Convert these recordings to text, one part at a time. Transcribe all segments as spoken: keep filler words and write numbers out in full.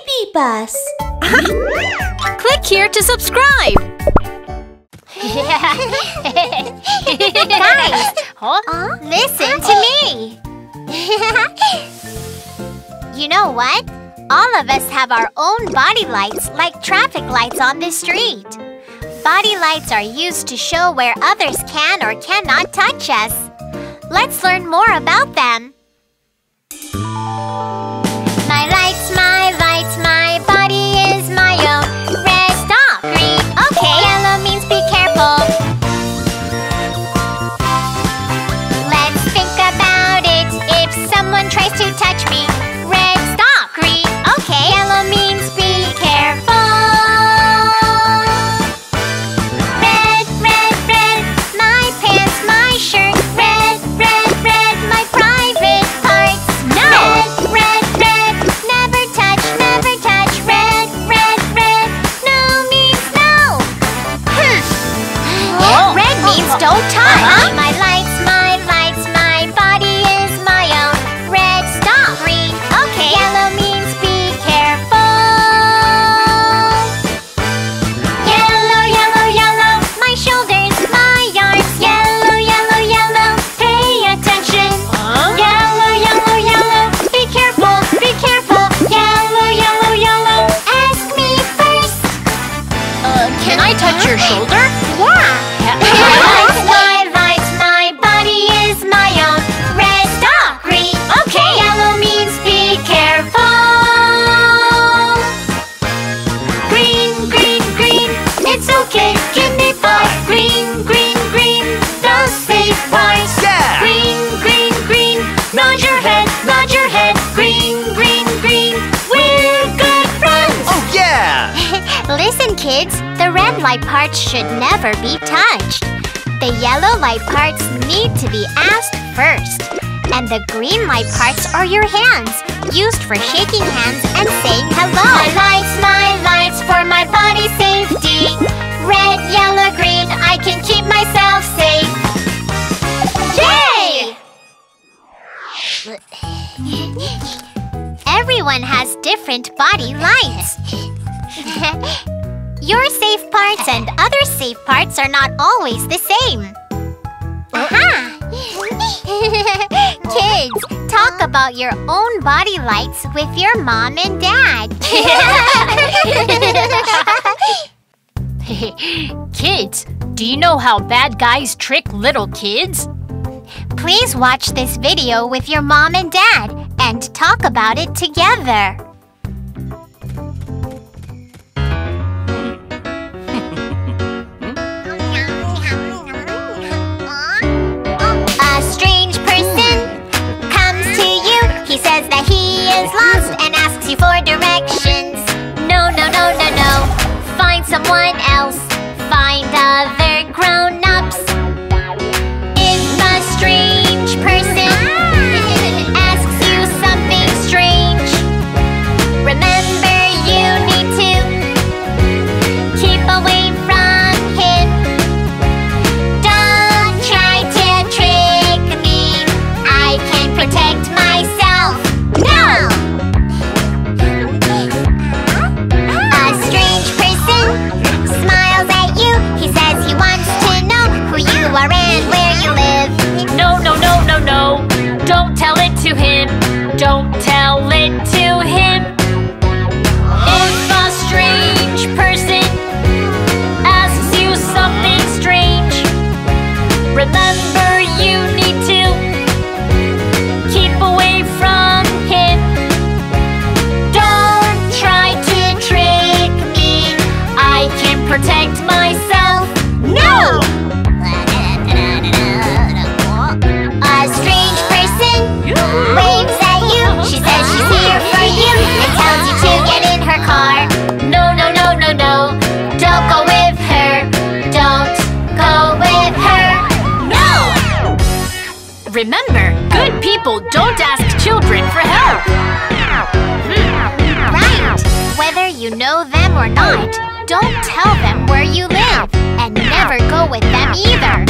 baby bus. Click here to subscribe. Guys, huh? Huh? Listen to me. You know what? All of us have our own body lights, like traffic lights on the street. Body lights are used to show where others can or cannot touch us. Let's learn more about them. My lights, my lights, my body is my own. Red, stop. Green, okay. Yellow means be careful. Let's think about it. If someone tries to touch me, red, stop. Green, okay. Yellow means be careful. Red, red, red, my pants, my shirt. Red, red, red, my private parts. No. Red, red, red, never touch, never touch. Red, red, red, no means no. Hmm. Oh. Red means don't touch. Uh-huh. My lights, my lights, my body is my own. Red, stop. Green, okay. Yellow means be careful. Yellow, yellow, yellow, my shoulders, my arms. Yellow, yellow, yellow, pay attention. Yellow, yellow, yellow, be careful, be careful. Yellow, yellow, yellow, ask me first. Uh, can I touch your shoulder? Yeah. My lights, my lights, my body is my own. Red, stop. Green, okay. Yellow means be careful. Green, green, green, it's okay, give me five. Green, green, green, the safe parts. Yeah. Green, green, green, nod your head, nod your head. Green, green, green, we're good friends. Oh, yeah! Listen, kids, the red light parts should never be touched. The yellow light parts need to be asked first. And the green light parts are your hands, used for shaking hands and saying hello. My lights, my lights, for my body safety. Red, yellow, green, I can keep myself safe. Yay! Everyone has different body lights. Your safe parts and other safe parts are not always the same. Aha! Kids, talk about your own body lights with your mom and dad. Kids, do you know how bad guys trick little kids? Please watch this video with your mom and dad and talk about it together. A strange person comes to you. He says that he is lost and asks you for directions. No, no, no, no, no. Find someone else. Find other grown-ups. If a strange person asks you something strange, remember you need to keep away from him. Don't try to trick me. I can protect myself. No! A strange person smiles at you. He says he wants to know who you are and where you live. No, no, no, no, no. Don't tell it to him. Don't tell it to him. If a strange person asks you something strange, remember you need to keep away from him. Don't try to trick me. I can protect myself. No! A strange person waves at you. She says she's here for you and tells you to get in her car. No, no, no, no, no. Don't go with her. Don't go with her. No! Remember, good people don't ask children for help. Right! Whether you know them or not, don't tell them where you live. And never go with them either.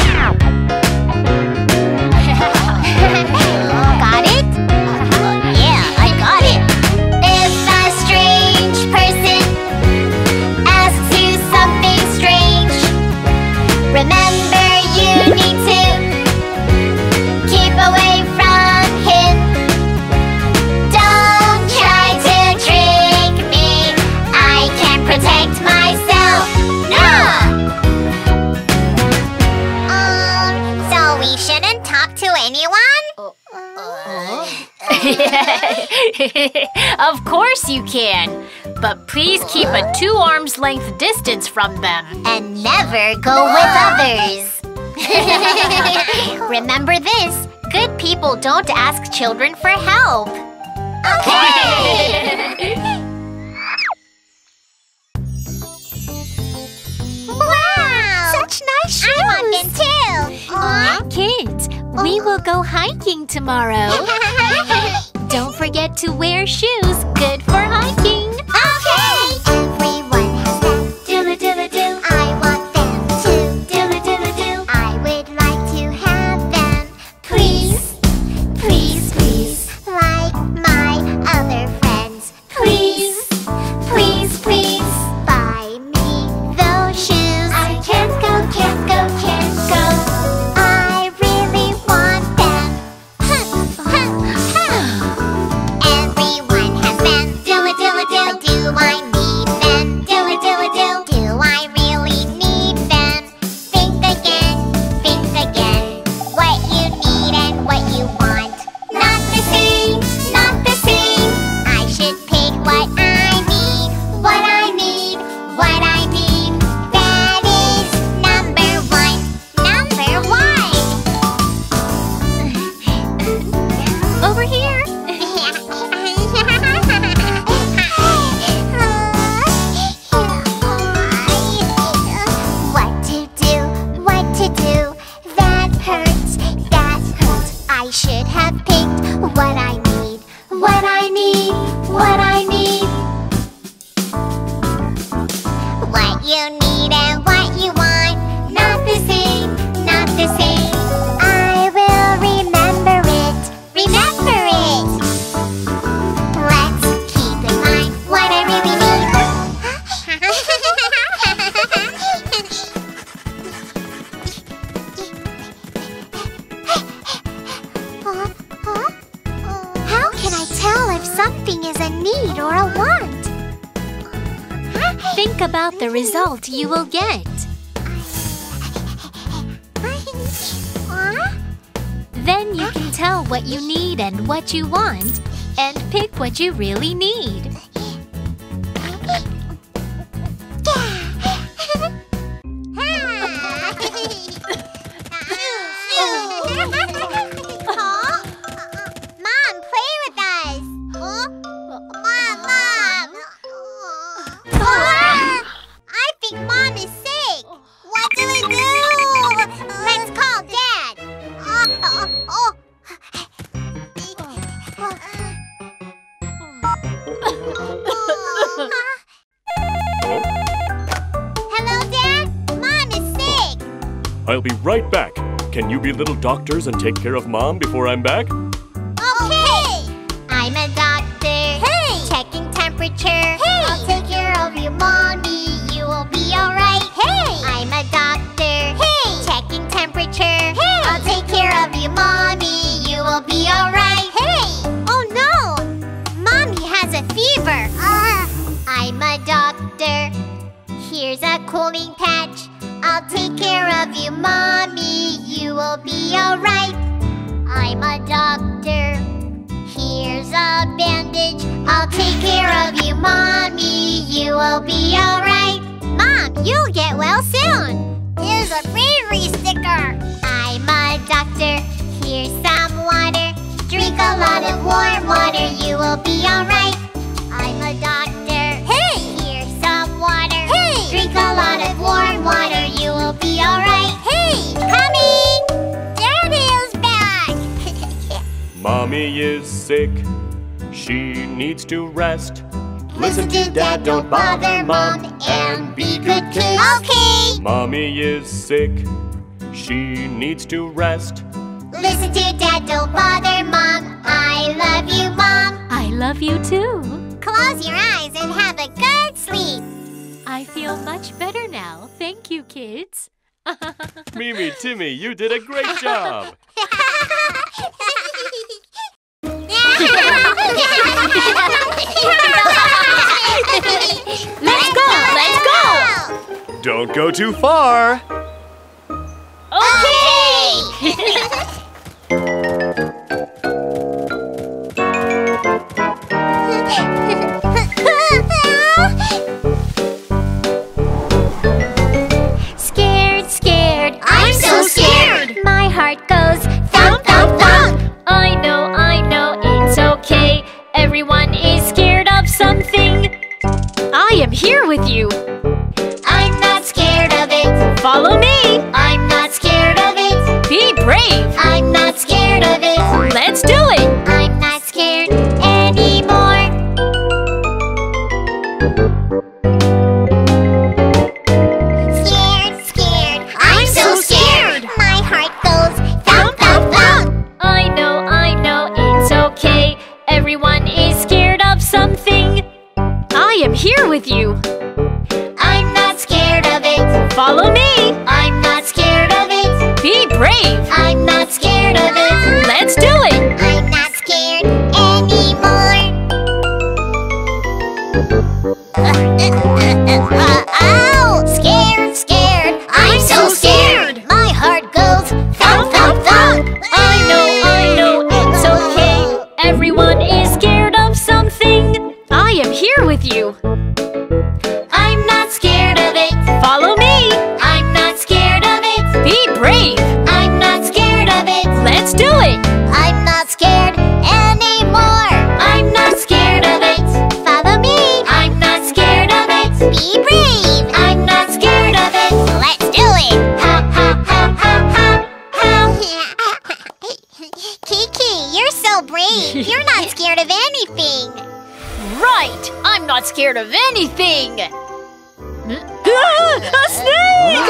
Got it? Yeah, I got it. If a strange Of course you can! But please keep a two arms length distance from them. And never go with others! Remember this, good people don't ask children for help! Okay! Wow! Such nice shoes! I want them too! Aww. Kids, we will go hiking tomorrow! Don't forget to wear shoes good for hiking! Okay! Everyone has them. Doodle doodle doo. I want them too. Doodle doodle doo. I would like to have them. Please, please, please. Like my other friends. Please, please, please. Buy me those shoes. I can't go, can't go, can't go. I really want them. Everyone has them. Doodle doodle doo. Do I need them? Doodle doodle doo. Do I really need them? Think again, think again. What you need and what you want. Not the same, not the same. I should pick what I need. What I need, what I need. That is number one. Number one. Over here. What to do, what to do, that hurts, that hurts. I should have picked what I need, what I need, what I need. What you need and what you want. Not the same, not the same. I will remember it, remember it. Let's keep in mind what I really need. How can I tell if something is a need or a want? Think about the result you will get. Then you can tell what you need and what you want, and pick what you really need. Mom, play with us. Mom, Mom. I think Mom is sick. What do we do? Let's call Dad. Hello, Dad. Mom is sick. I'll be right back. Can you be little doctors and take care of Mom before I'm back? Okay. I'm a doctor. Hey. Checking temperature. Hey. I'll take care of your mommy. You will be alright. Hey. I'm a doctor. Hey. Checking temperature. Hey. I'll take care of your mommy. You will be alright. Hey. Oh no. Mommy has a fever. Uh. I'm a doctor. Here's a cooling patch. I'll take care of you, Mommy. You will be alright. I'm a doctor. Here's a bandage. I'll take care of you, Mommy. You will be alright. Mom, you'll get well soon. Here's a bravery sticker. I'm a doctor. Here's some water. Drink a lot of warm water. You will be alright. I'm a doctor. Hey! Here's some water. Hey! Drink a lot of warm water. You will be alright. Hey! Coming! Daddy is back! Mommy is sick. She needs to rest. Listen to Dad, don't bother Mom, and be good kids. Okay! Mommy is sick. She needs to rest. Listen to Dad, don't bother Mom. I love you, Mom. I love you too. Close your eyes and have a good sleep. I feel much better now. Thank you, kids. Mimi, Timmy, you did a great job. Let's go, let's go. Don't go too far. Okay. with you. I'm not scared of it. Follow me. I'm not scared of it. Be brave. I'm not scared of it. Let's do it. I'm not scared anymore. Scared, scared. I'm, I'm so scared. scared. My heart goes thump, thump, thump. I know, I know, it's okay. Everyone is scared of something. I am here with you. I'm not scared of it. Follow me. I'm not scared of it. Be brave. I'm not scared of it. Let's do it. I'm not scared anymore. Uh, uh, uh, uh, ow! Scared, scared. I'm, I'm so scared. scared. My heart goes thump, thump, thump. I know, I know, it's okay. Everyone is scared of something. I am here with you. I'm not scared of it. Follow me. I'm not scared of it. Be brave. I'm not scared of it. Let's do it. I'm not scared anymore. I'm not scared of it. Follow me. I'm not scared of it. Be brave. I'm not scared of it. Let's do it. Ha ha ha ha ha ha. Kiki, you're so brave. You're not scared of anything. Right. I'm not scared of anything. Ah, a snake!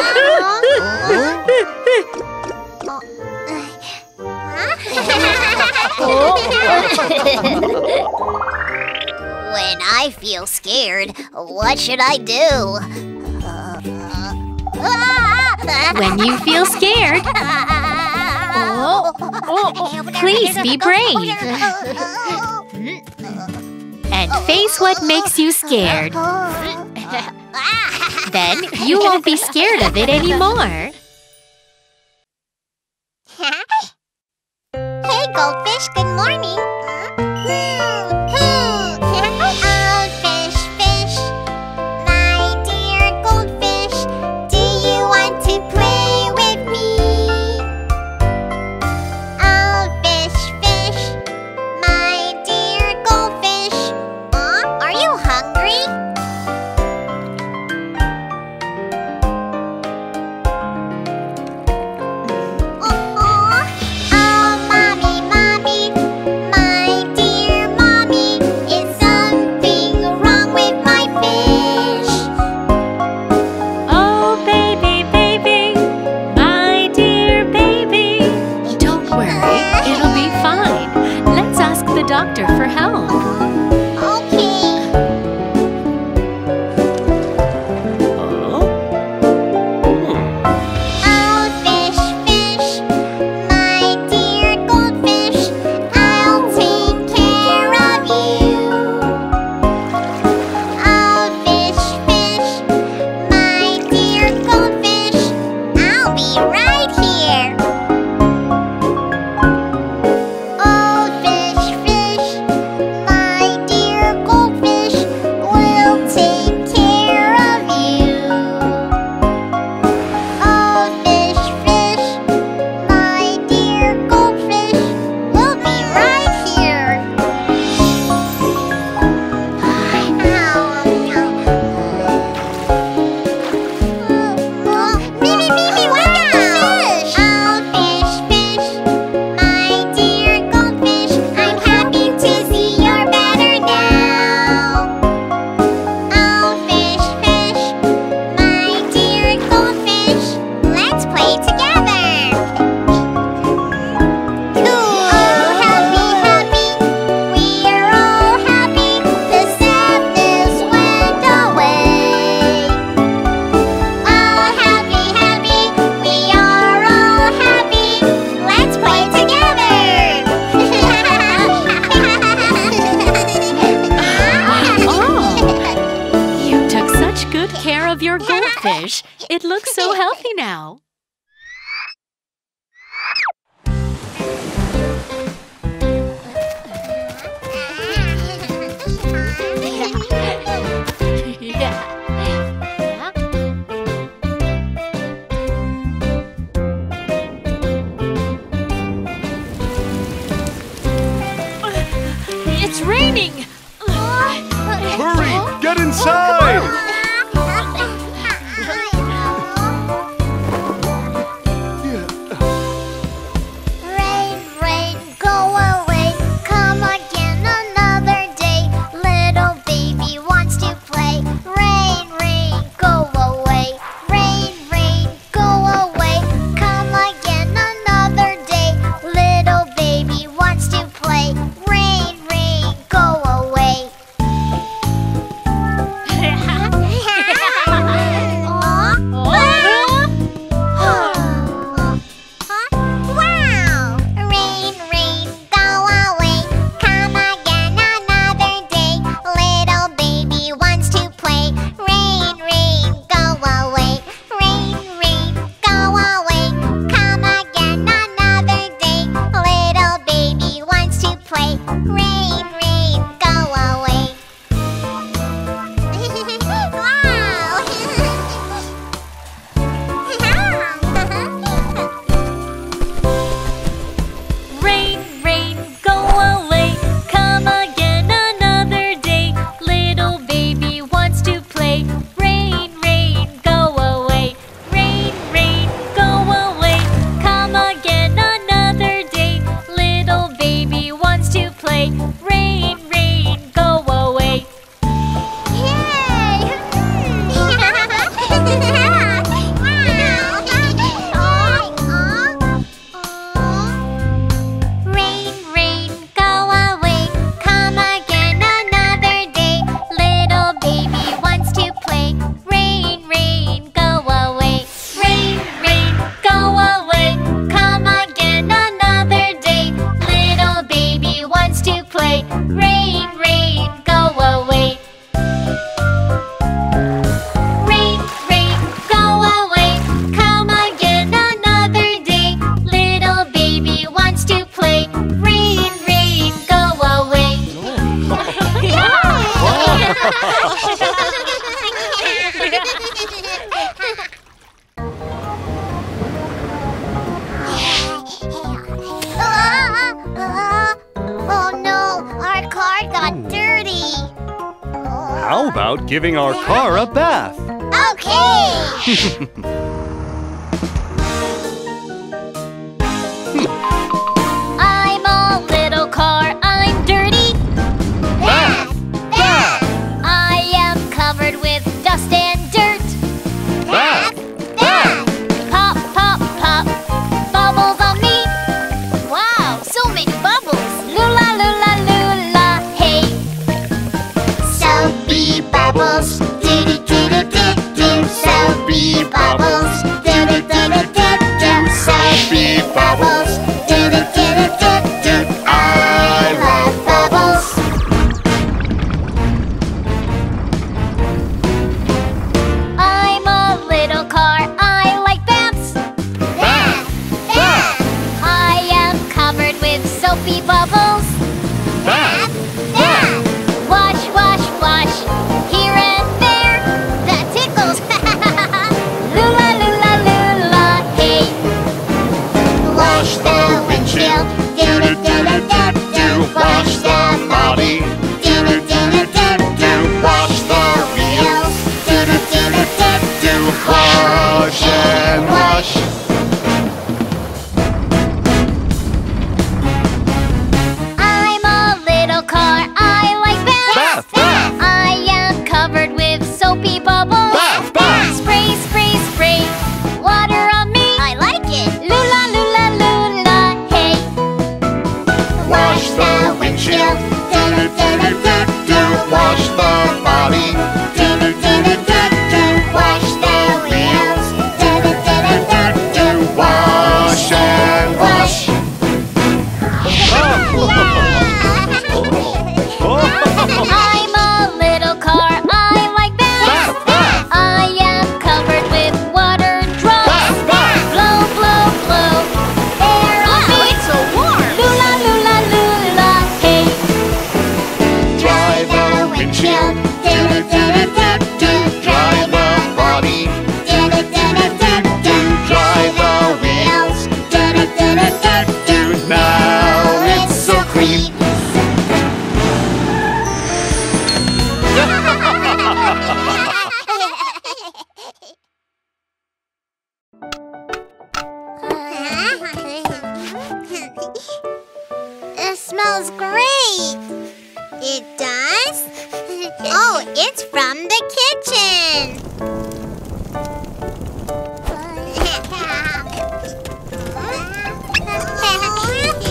When I feel scared, what should I do? When you feel scared, oh, oh, please be brave. And face what makes you scared. Then you won't be scared of it anymore. Hey, goldfish, good morning. Oh, fish, fish, my dear goldfish, do you want to play with me? Oh, fish, fish, my dear goldfish, Mom, are you hungry? Doctor for help. Okay. Oh, fish, fish, my dear goldfish, I'll take care of you. Oh, fish, fish, my dear goldfish, I'll be right here. Goldfish, it looks so healthy now. It's raining. Hurry, get inside. How about giving our car a bath? Okay! I'm a little car, I'm dirty. Bath! Bath! I am covered with dust and dirt. Bath! Bath! Pop, pop, pop, bubbles on me. Wow, so many bubbles. Lula, lula, lula, hey. Soapy bubbles, doo-doo, doo-doo, doo-doo. Soapy bubbles, doo-doo, doo-doo, doo-doo. Soapy bubbles.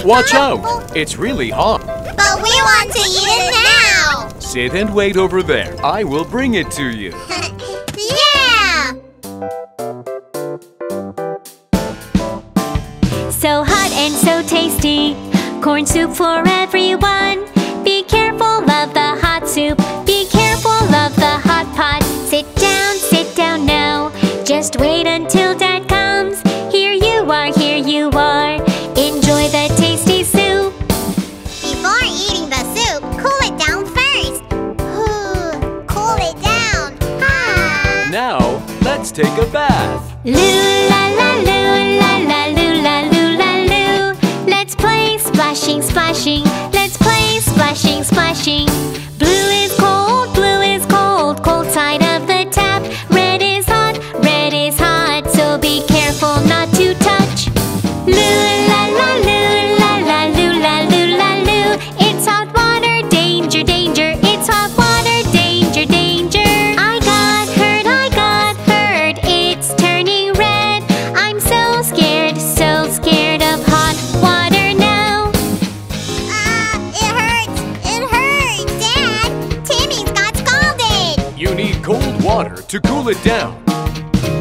Watch out! It's really hot. But we want to eat it now! Sit and wait over there. I will bring it to you. Yeah! So hot and so tasty. Corn soup for everyone. Be careful of the hot soup. Be careful of the hot pot. Sit down, sit down now. Just wait until Dad comes. Here you are, here you are. Enjoy the tasty soup. Before eating the soup, cool it down first. Ooh, cool it down. Ah. Now, let's take a bath. Lula la lula la lula lula loo. Let's play splashing, splashing. Let's play splashing, splashing. Blue is cold, blue is cold, cold side of the tap. Red is hot, red is hot, so be careful not to touch. Lula. To cool it down.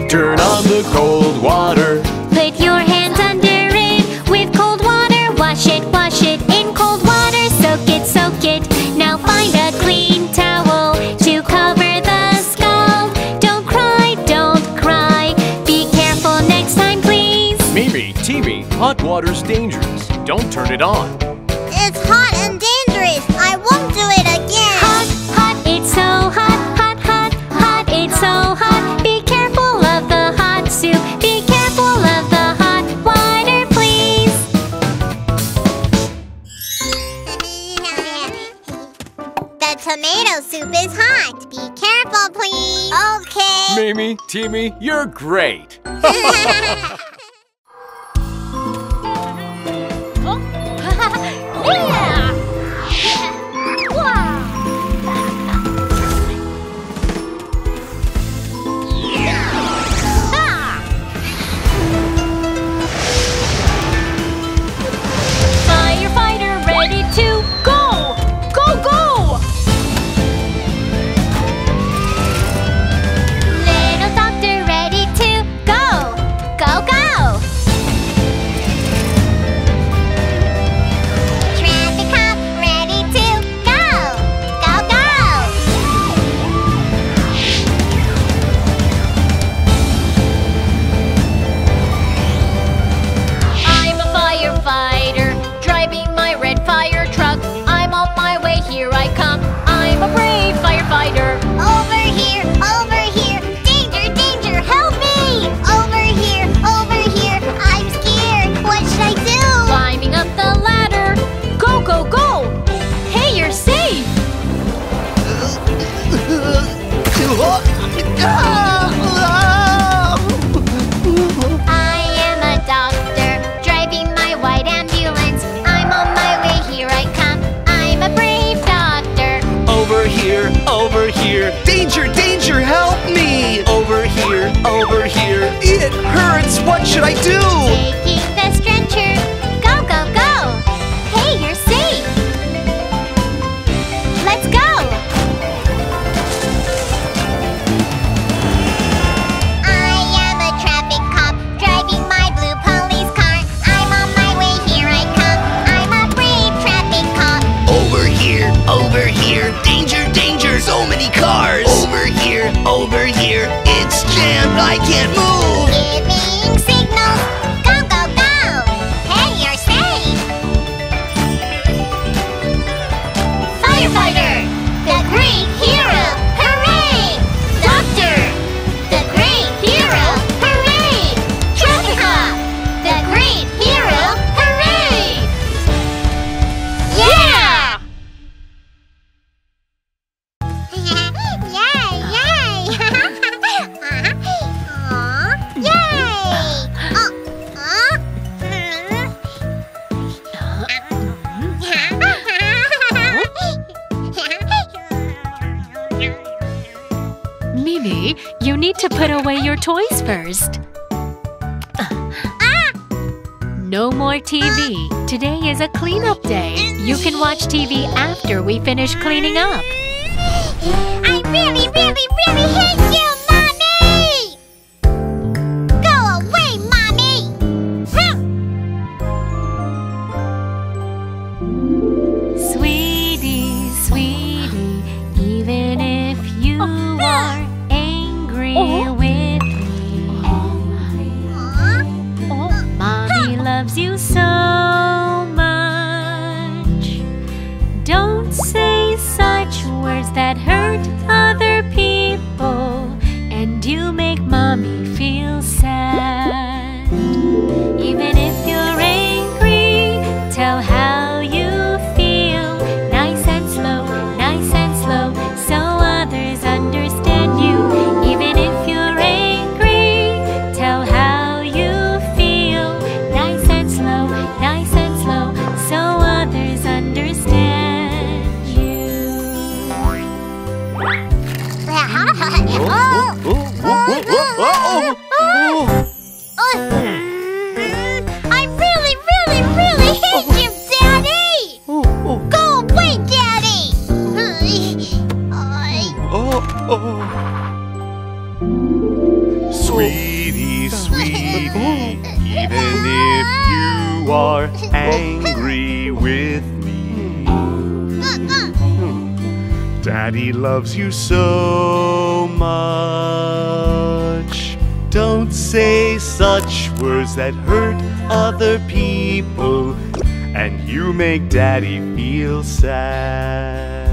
Turn on the cold water. Put your hands under it. With cold water, wash it, wash it. In cold water, soak it, soak it. Now find a clean towel to cover the scald. Don't cry, don't cry. Be careful next time, please. Mimi, Timmy, hot water's dangerous. Don't turn it on. It's hot and dangerous. I won't do it again. Hot, hot, it's so hot. So hot, be careful of the hot soup. Be careful of the hot water, please. The tomato soup is hot. not. Be careful, please. Okay. Mimi, Timmy, you're great. T V after we finish cleaning up. I really, really, really hate you, Mommy! Go away, Mommy! Sweetie, sweetie, even if you oh. are angry oh. with me, oh. Oh. Mommy loves you so. That hurt other people, and you make Mommy feel sad. Even if you're angry, tell how you feel. Nice and slow, nice and slow, so others understand you. Even if you're angry, tell how you feel. Nice and slow, nice and slow, so others understand. I really, really, really hate you, Daddy! Go away, Daddy! Sweetie, sweetie, even if you are angry with me, Daddy loves you so much. Don't say such words that hurt other people, and you make Daddy feel sad.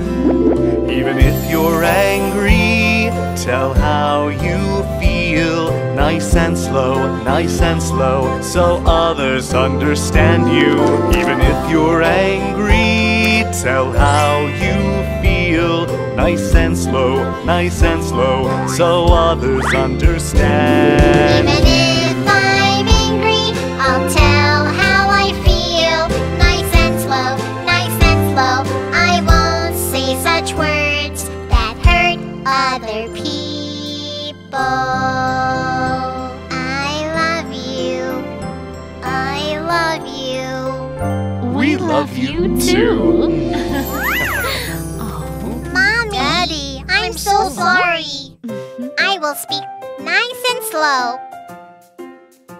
Even if you're angry, tell how you feel. Nice and slow, nice and slow, so others understand you. Even if you're angry, tell how you feel. nice and slow, nice and slow, so others understand. Even if I'm angry, I'll tell how I feel. Nice and slow, nice and slow, I won't say such words that hurt other people. We love you too. Oh. Mommy, Daddy, I'm so sorry. I will speak nice and slow.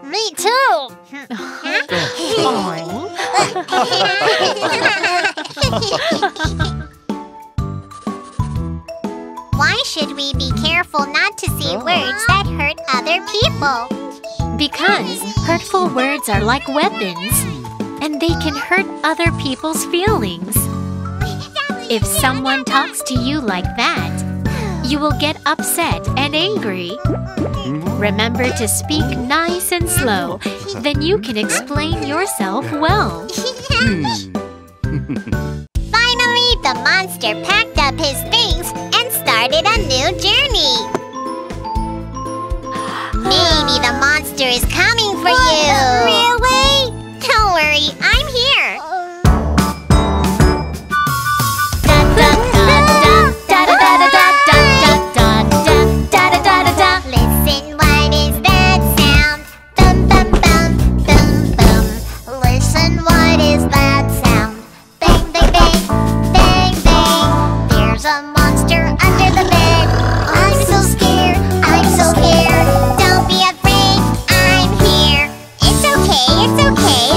Me too. Why should we be careful not to say words that hurt other people? Because hurtful words are like weapons. And they can hurt other people's feelings. If someone talks to you like that, you will get upset and angry. Remember to speak nice and slow, then you can explain yourself well. Finally, the monster packed up his things and started a new journey. Maybe the monster is coming for you. Really? Don't worry, I'm here! Listen, what is that sound? Boom, boom, boom, boom, boom. Listen, what is that sound? Bang, bang, bang, bang, bang. There's a monster under the bed. I'm so scared, I'm so scared. Don't be afraid, I'm here. It's okay, it's okay.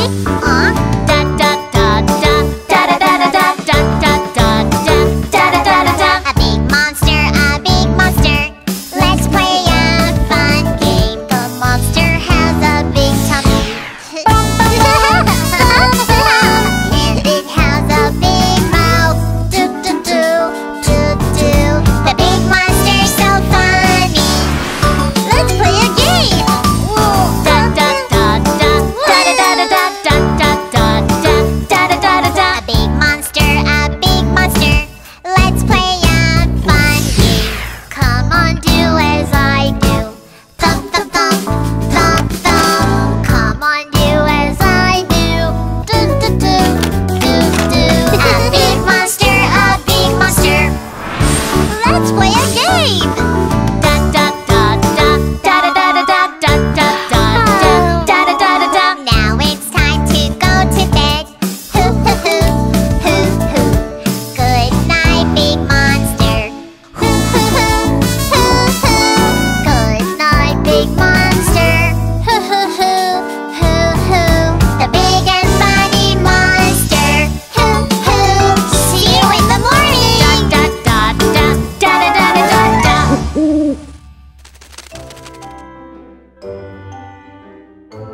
Wait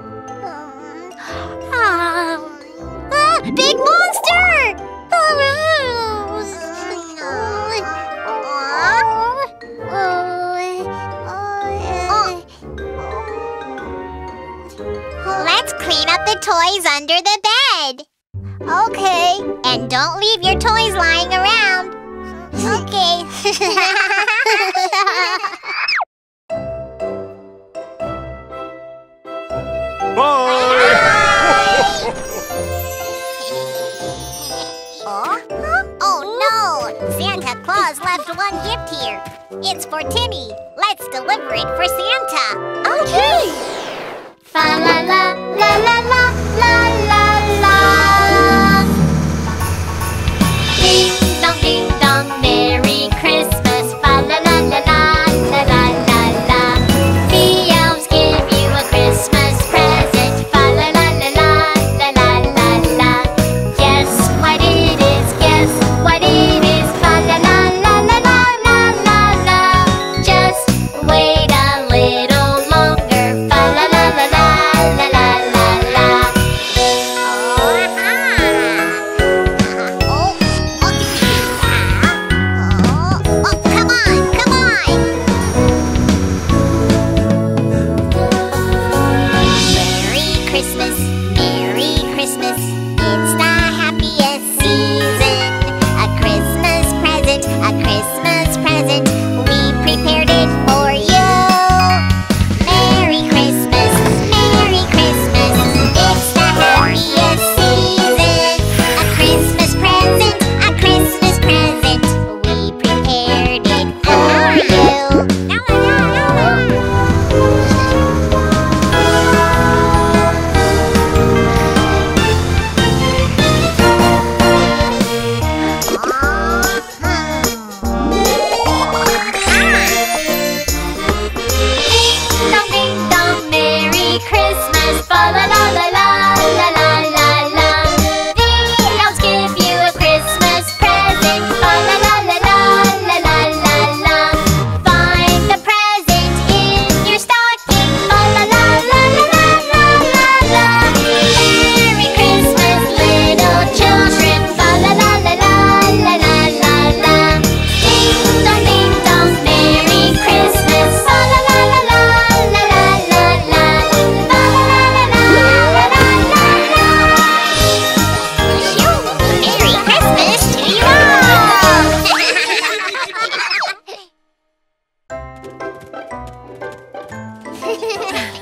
a little longer, fa la la la la la la la la.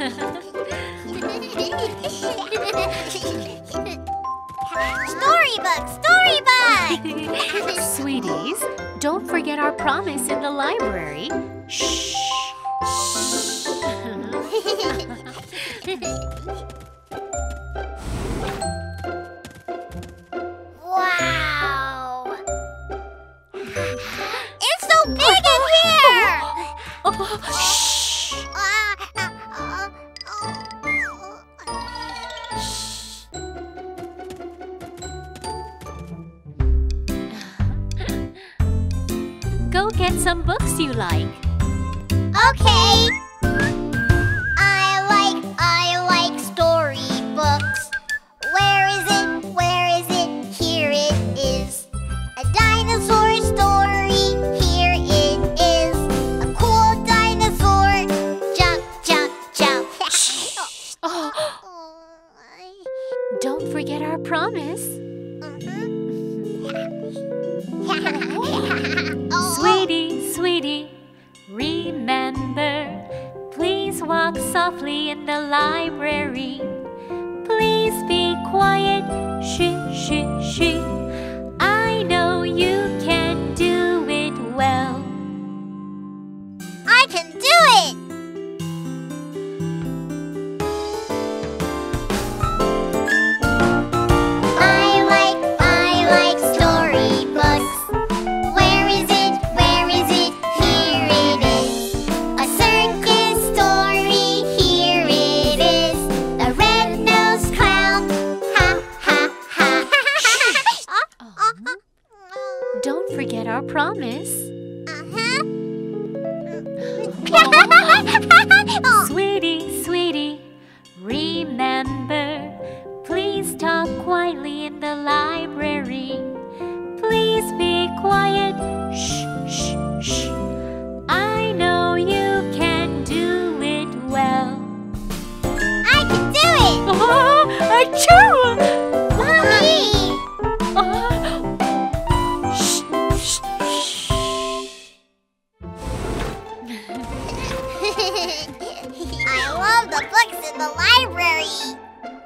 Storybook, storybook! Sweeties, don't forget our promise in the library. Shh! Wow! It's so big in here! Shh! Go get some books you like. Okay!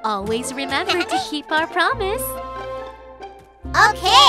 Always remember to keep our promise. Okay.